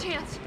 chance.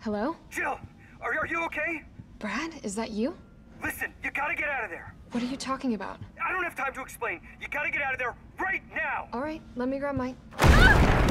Hello? Jill, are you okay? Brad, is that you? Listen, you gotta get out of there. What are you talking about? I don't have time to explain. You gotta get out of there right now. All right, let me grab my... Ah!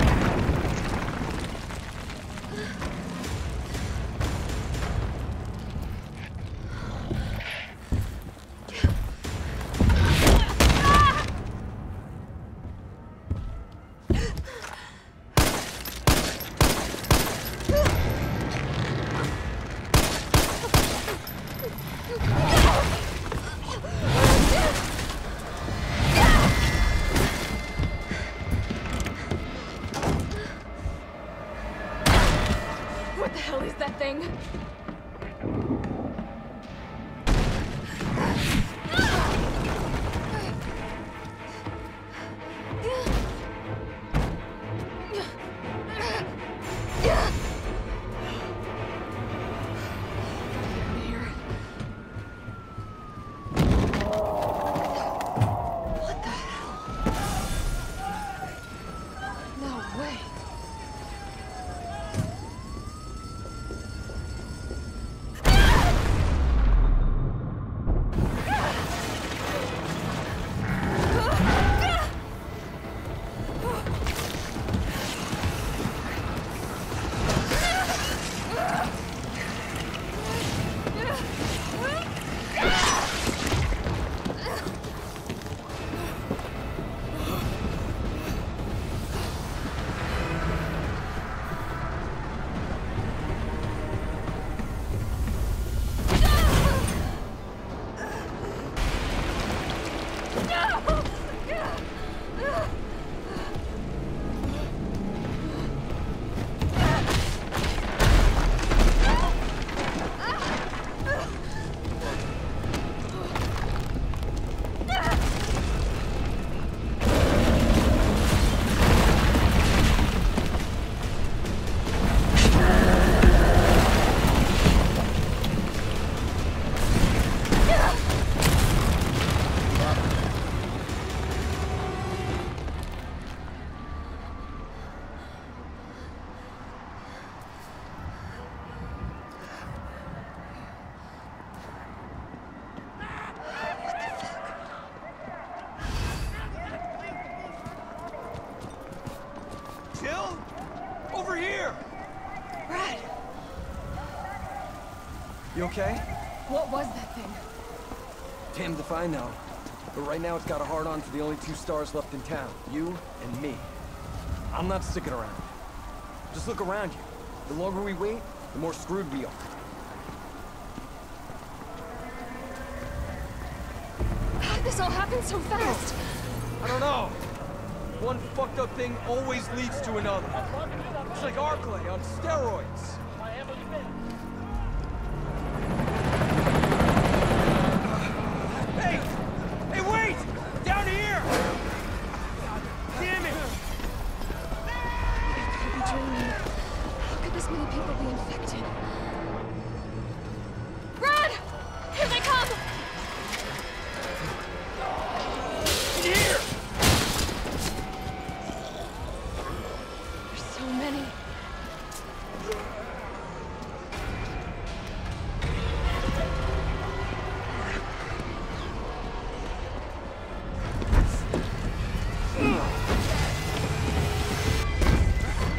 Okay? What was that thing? Damned if I know. But right now it's got a hard-on for the only two stars left in town. You and me. I'm not sticking around. Just look around you. The longer we wait, the more screwed we are. God, this all happened so fast. I don't know. One fucked up thing always leads to another. It's like Arklay on steroids.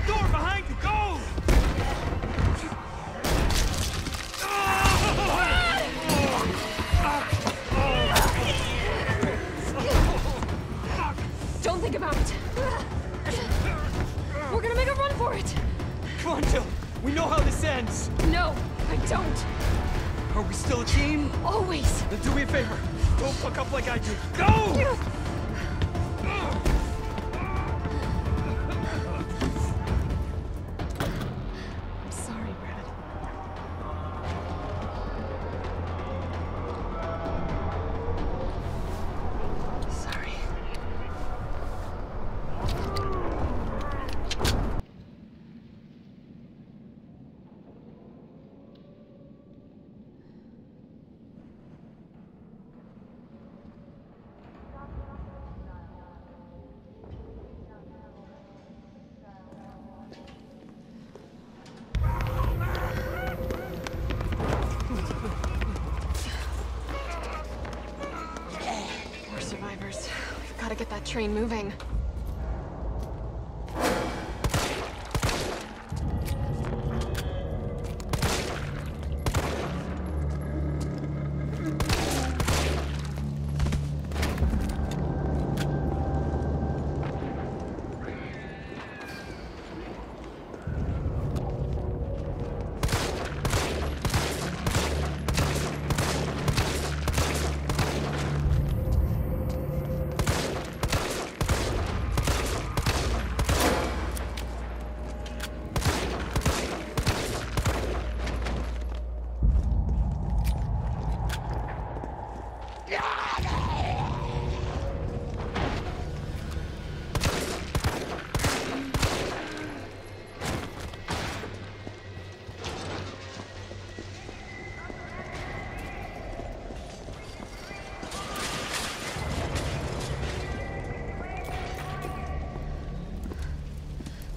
Door behind you, go! We're gonna make a run for it! Come on, Jill. We know how this ends. No, I don't. Are we still a team? Always. Then do me a favor. Don't fuck up like I do. Go! Yeah. Train moving.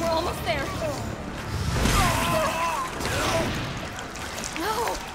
We're almost there. No!